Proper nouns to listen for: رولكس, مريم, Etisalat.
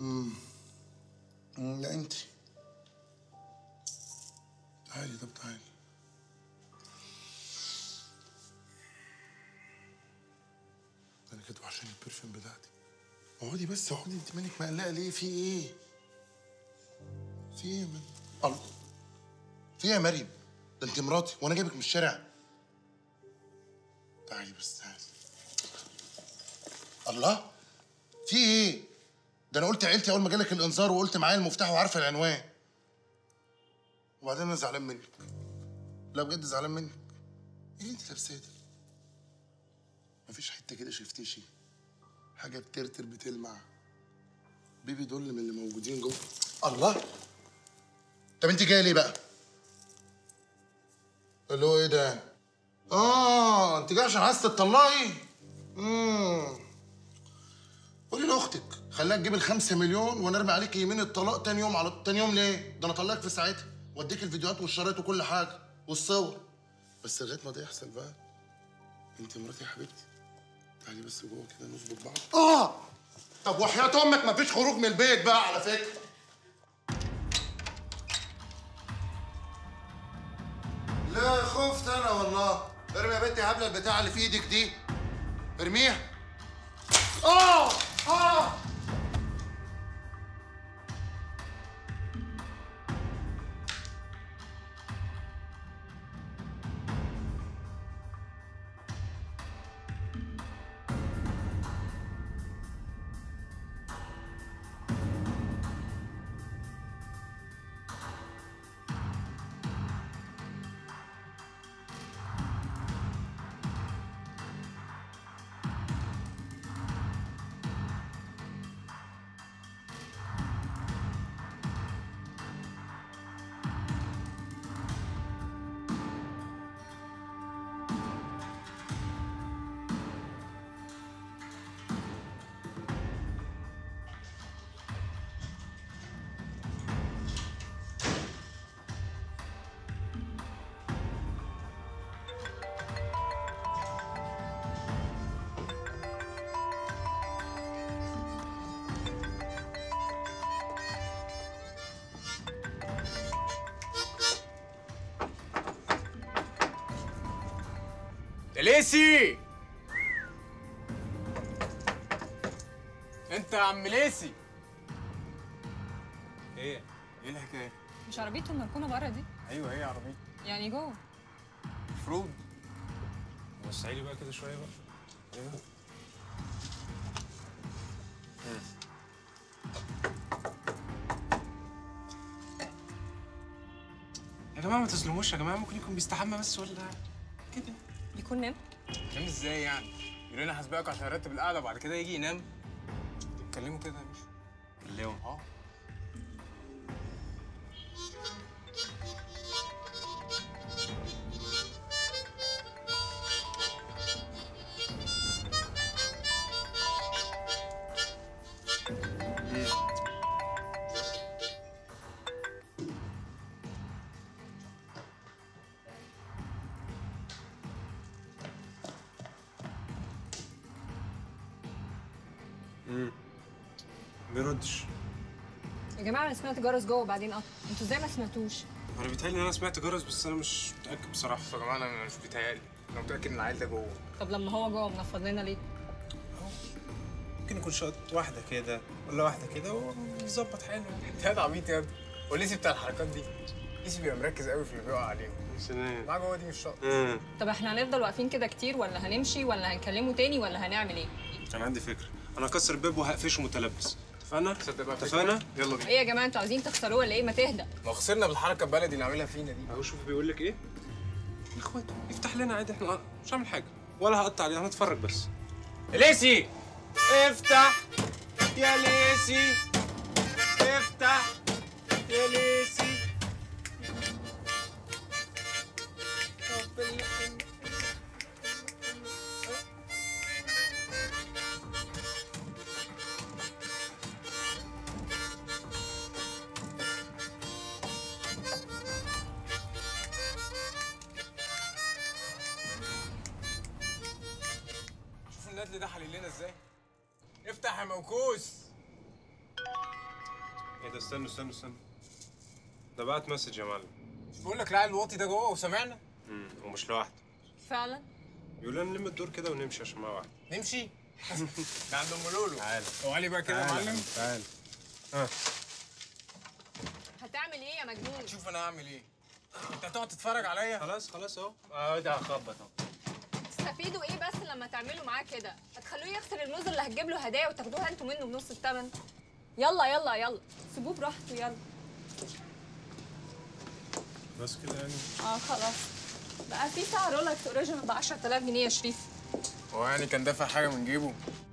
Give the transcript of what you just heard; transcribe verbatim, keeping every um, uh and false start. امم لا انتي. تعالي طب تعالي. أنا كنت وحشاني البرفيوم بتاعتي. اقعدي بس اقعدي، انت مالك مقلقة ليه؟ في إيه؟ في إيه يا مريم؟ الله. في إيه يا مريم؟ ده انت مراتي وأنا جايبك من الشارع. تعالي بس تعالي. الله في ايه؟ ده انا قلت عيلتي اول ما جالك الانذار وقلت معايا المفتاح وعارفه العنوان. وبعدين انا زعلان منك. لا بجد زعلان منك. ايه اللي انت لابساه ده؟ مفيش حته كده شفتشي. حاجه بترتر بتلمع. بيبي دول من اللي موجودين جوه. الله طب انت جايه ليه بقى؟ اللي هو ايه ده؟ آه أنت جاية عشان عايزة تطلقي؟ امم قولي لأختك خليها تجيب الخمسة مليون ونرمي عليك يمين الطلاق تاني يوم. على تاني يوم ليه؟ ده أنا طلقك في ساعتها وأديك الفيديوهات والشرايط وكل حاجة والصور. بس لغاية ما ده يحصل بقى أنت مراتي يا حبيبتي. تعالي بس جوه كده نظبط بعض. آه طب وحياة أمك مفيش خروج من البيت بقى على فكرة. لا خفت أنا والله. ارمي يا بنتي هبله البتاعه اللي في ايدك دي ارميها. اه اه ليسي. انت يا عم ليسي ايه؟ ايه الحكايه؟ مش عربيته المركونه بره دي؟ ايوه ايه عربيه؟ يعني جوه المفروض. وسعي لي بقى كده شويه بقى. ايه؟ يا جماعه ما تظلموش يا جماعه، ممكن يكون بيستحمى بس ولا كده. يكون نام؟ نام ازاي يعني؟ يقول لنا هسبقك عشان ارتب القعده وبعد كده يجي ينام. اتكلموا كده يا باشا. كلموا اه. امم ما بيردش يا جماعه. انا سمعت جرس جوه وبعدين قطع. انتوا ازاي ما سمعتوش؟ انا بيتهيألي ان انا سمعت جرس بس انا مش متاكد بصراحه يا جماعه. انا مش بيتهيألي، انا متاكد ان العيال ده جوه. طب لما هو جوه منفض لنا ليه؟ ممكن يكون شاط واحده كده ولا واحده كده ويظبط حاله. انت هاد عبيط يا ابني. وليسي بتاع الحركات دي ليسي بيبقى مركز قوي في اللي بيقع عليهم. يا سلام معاه جوه دي مش شاط. طب احنا هنفضل واقفين كده كتير ولا هنمشي ولا هنكلمه تاني ولا هنعمل ايه؟ انا عندي فكره. انا هكسر الباب وهقفشه متلبس. اتفقنا؟ تصدق بقى اتفقنا؟ يلا بينا. ايه يا جماعه انتوا عايزين تخسروه ولا ايه؟ ما تهدى. ما خسرنا بالحركه البلدي اللي عاملها فينا دي. اهو شوف بيقول لك ايه؟ يا اخواته افتح لنا عادي، احنا مش هعمل حاجه ولا هقطع عليه، هنتفرج بس. ليسي افتح يا ليسي. القتل ده حلل لنا ازاي؟ افتح يا موكوس. ايه ده؟ استنوا استنوا استنوا ده بعت مسج يا معلم. مش بقول لك العيل الواطي ده جوه وسمعنا؟ امم ومش لوحده فعلا. بيقول لنا نلم الدور كده ونمشي عشان معاه واحد. نمشي؟ ده عند ام لولو. تعالى اوعلي بقى كده يا معلم. تعالى ها. هتعمل ايه يا مجنون؟ شوف انا هعمل ايه. انت هتقعد تتفرج عليا؟ خلاص خلاص اهو. اه ده هخبط اهو. تستفيدوا ايه بس لما تعملوا معاه كده؟ هتخلوه يغسل الموز اللي هتجيب له هدايا وتاخدوها انتوا منه بنص الثمن. يلا يلا يلا سيبوه براحته. يلا بس كده يعني؟ اه خلاص. بقى في ساعة رولكس اوريجينال ب عشرة آلاف جنيه يا شريف. هو يعني كان دافع حاجة من جيبه؟